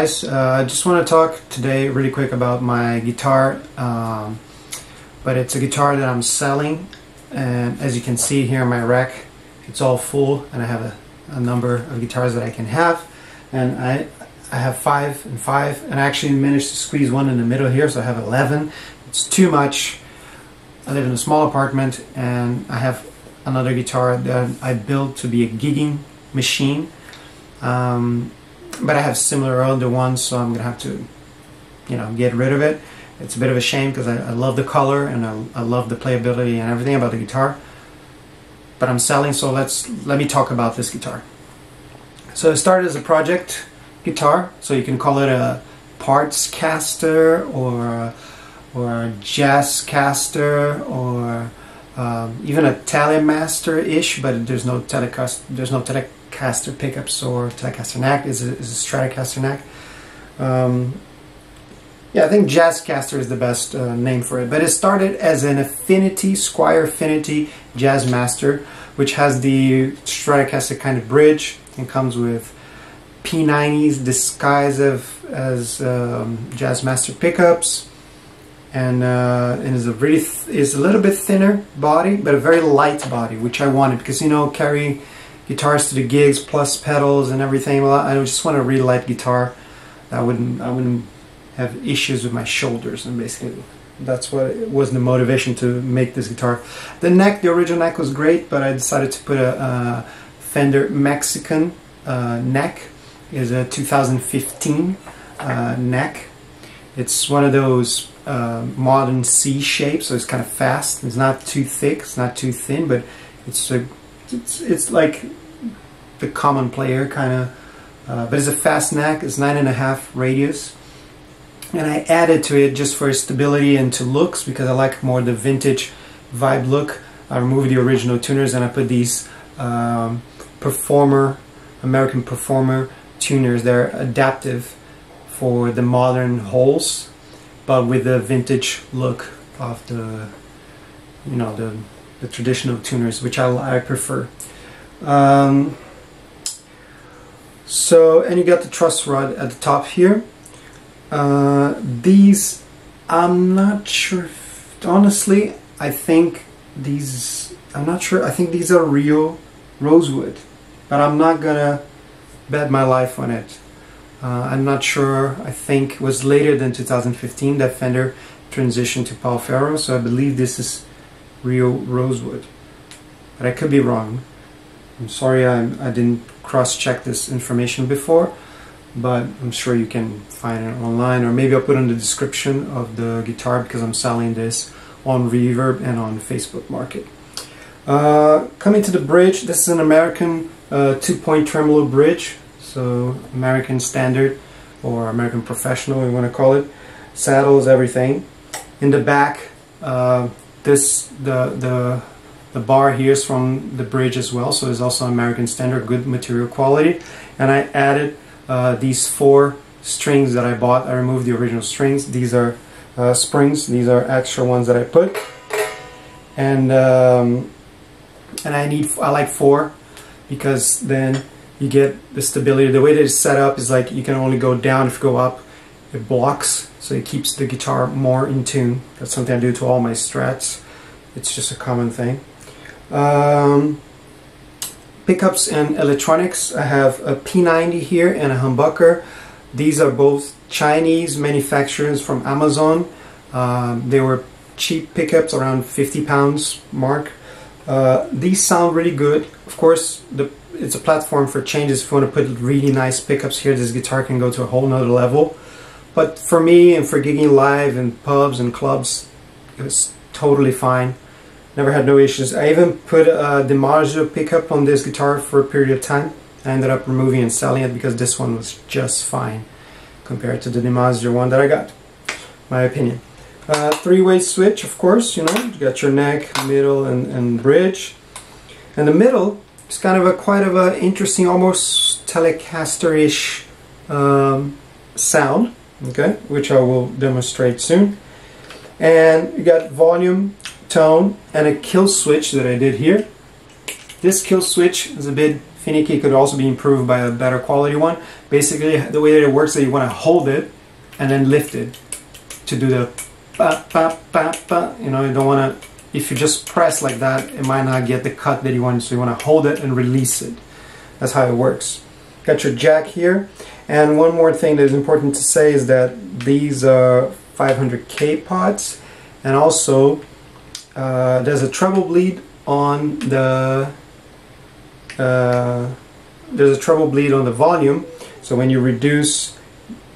guys, I just want to talk today really quick about my guitar, but it's a guitar that I'm selling, and as you can see here in my rack, it's all full, and I have a number of guitars that I can have, and I have 5 and 5, and I actually managed to squeeze one in the middle here, so I have 11. It's too much. I live in a small apartment, and I have another guitar that I built to be a gigging machine, but I have similar older ones, so I'm going to have to, you know, get rid of it. It's a bit of a shame because I love the color, and I love the playability and everything about the guitar, but I'm selling, so let me talk about this guitar. So it started as a project guitar, so you can call it a parts caster or Jazzcaster, or even a Telemaster-ish, but there's no Telecaster pickups or Telecaster neck. It's a Stratocaster neck. Yeah, I think Jazzcaster is the best name for it. But it started as an Affinity, Squier Affinity Jazzmaster, which has the Stratocaster kind of bridge and comes with P90s disguised as Jazzmaster pickups. And is a little bit thinner body, but a very light body, which I wanted because, you know, carry guitars to the gigs plus pedals and everything. Well, I just want a really light guitar. I wouldn't have issues with my shoulders, and basically that's what it was, the motivation to make this guitar. The neck, the original neck was great, but I decided to put a Fender Mexican neck. It's a 2015 neck. It's one of those modern C shape, so it's kind of fast. It's not too thick, it's not too thin, but it's like the common player kind of. But it's a fast neck. It's 9.5 radius, and I added to it just for stability and to looks because I like more the vintage vibe look. I removed the original tuners and I put these American performer tuners. They're adaptive for the modern holes, but with the vintage look of the, you know, the traditional tuners, which I prefer. And you got the truss rod at the top here. These, I'm not sure, honestly, I think these are real rosewood, but I'm not gonna bet my life on it. I'm not sure. I think it was later than 2015 that Fender transitioned to Pau Ferro, so I believe this is real rosewood, but I could be wrong. I'm sorry I didn't cross-check this information before, but I'm sure you can find it online, or maybe I'll put it in the description of the guitar because I'm selling this on Reverb and on Facebook Market. Coming to the bridge, this is an American two-point tremolo bridge. So American standard, or American professional, you want to call it. Saddles, everything. In the back, the bar here is from the bridge as well, so it's also American standard, good material quality. And I added these 4 strings that I bought. I removed the original strings. These are springs. These are extra ones that I put. And I like 4 because then you get the stability. The way that it's set up is like you can only go down. If you go up, it blocks, so it keeps the guitar more in tune. That's something I do to all my Strats. It's just a common thing. Pickups and electronics. I have a P90 here and a humbucker. These are both Chinese manufacturers from Amazon. They were cheap pickups, around £50 mark. These sound really good. Of course, it's a platform for changes. If you want to put really nice pickups here, this guitar can go to a whole nother level. But for me, and for gigging live in pubs and clubs, it was totally fine. Never had no issues. I even put a Dimarzio pickup on this guitar for a period of time. I ended up removing and selling it because this one was just fine compared to the Dimarzio one that I got. My opinion. 3-way switch, of course, you know, you got your neck, middle, and bridge. And the middle, it's kind of quite an interesting, almost Telecaster-ish sound, okay, which I will demonstrate soon. And you got volume, tone, and a kill switch that I did here. This kill switch is a bit finicky. It could also be improved by a better quality one. Basically, the way that it works is that you want to hold it and then lift it to do the pa pa pa pa. You know, you don't want to. If you just press like that, it might not get the cut that you want. So you want to hold it and release it. That's how it works. Got your jack here. And one more thing that is important to say is that these are 500K pots, and also there's a treble bleed on the volume. So when you reduce,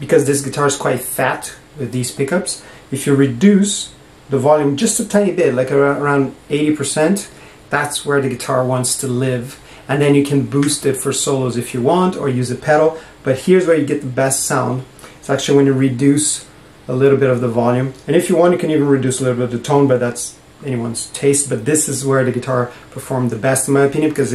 because this guitar is quite fat with these pickups, if you reduce the volume just a tiny bit, like around 80%, that's where the guitar wants to live. And then you can boost it for solos if you want, or use a pedal. But here's where you get the best sound. It's actually when you reduce a little bit of the volume. And if you want, you can even reduce a little bit of the tone, but that's anyone's taste. But this is where the guitar performed the best, in my opinion, because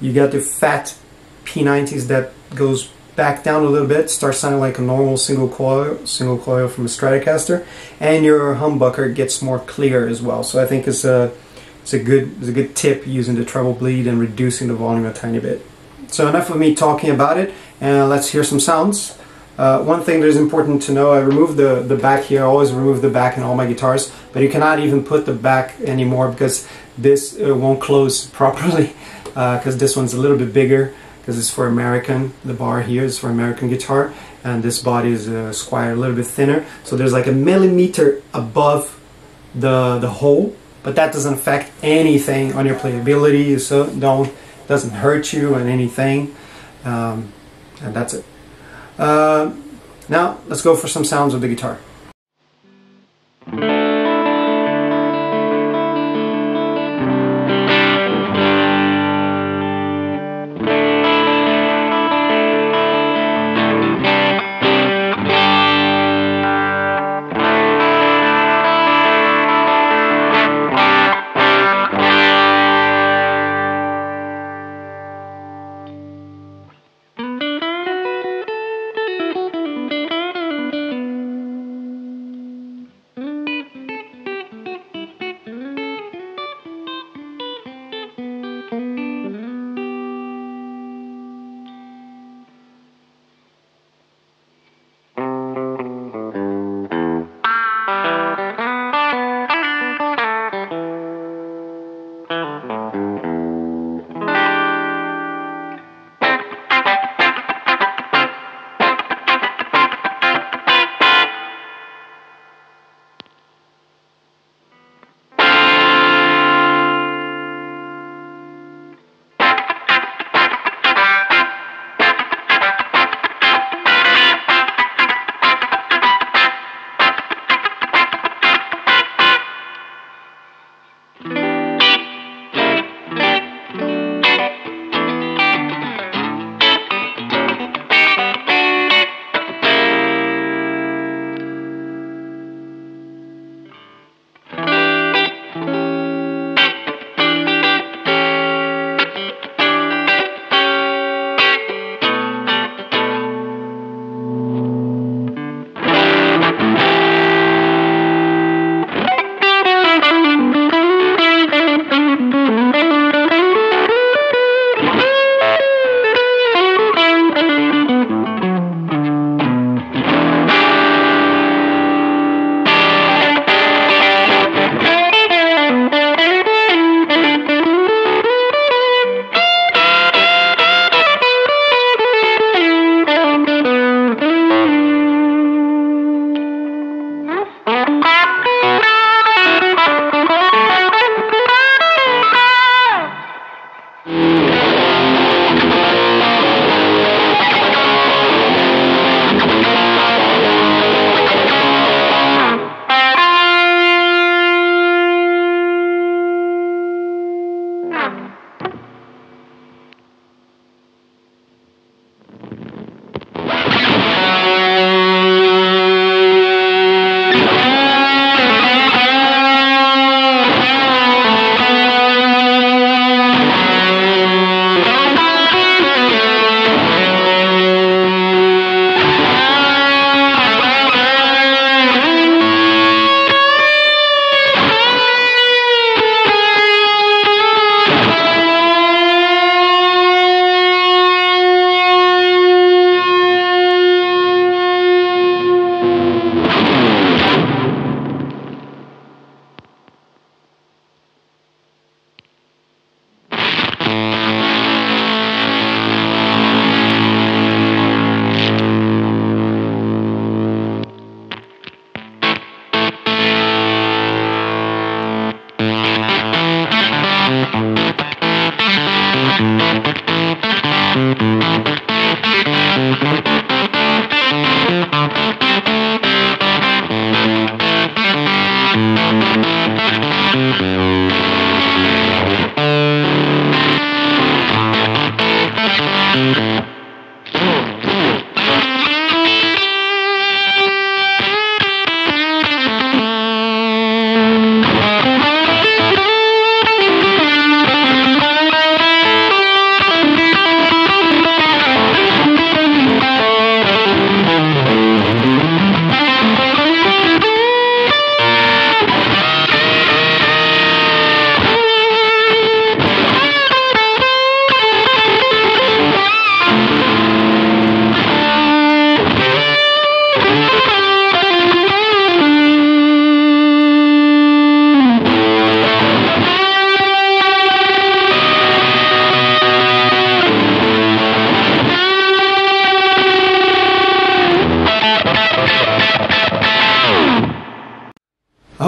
you got the fat P90s that goes back down a little bit, starts sounding like a normal single coil from a Stratocaster, and your humbucker gets more clear as well. So I think it's a good tip, using the treble bleed and reducing the volume a tiny bit. So enough of me talking about it, and let's hear some sounds. One thing that is important to know, I removed the back here. I always remove the back in all my guitars, but you cannot even put the back anymore because this won't close properly, because this one's a little bit bigger, because it's for American. The bar here is for American guitar, and this body is Squier, a little bit thinner. So there's like a millimeter above the hole. But that doesn't affect anything on your playability, so doesn't hurt you and anything, and that's it. Now let's go for some sounds of the guitar.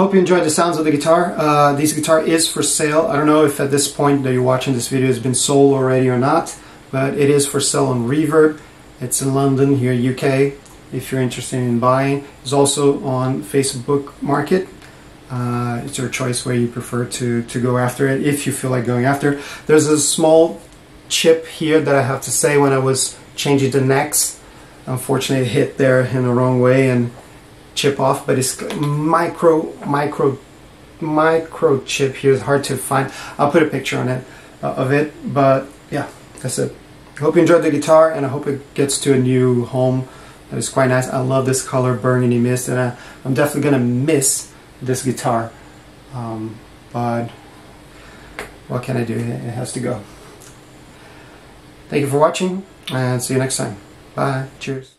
hope you enjoyed the sounds of the guitar. This guitar is for sale. I don't know if at this point that you're watching this video has been sold already or not, but it is for sale on Reverb. It's in London, here UK, if you're interested in buying. It's also on Facebook Market. It's your choice where you prefer to go after it, if you feel like going after it. There's a small chip here that I have to say when I was changing the necks. Unfortunately, it hit there in the wrong way and chip off, but it's micro chip here. It's hard to find. I'll put a picture on it of it, but yeah, that's it. I hope you enjoyed the guitar, and I hope it gets to a new home. That is quite nice. I love this color, Burgundy Mist, and I'm definitely gonna miss this guitar, but what can I do? It has to go. Thank you for watching, and see you next time. Bye. Cheers.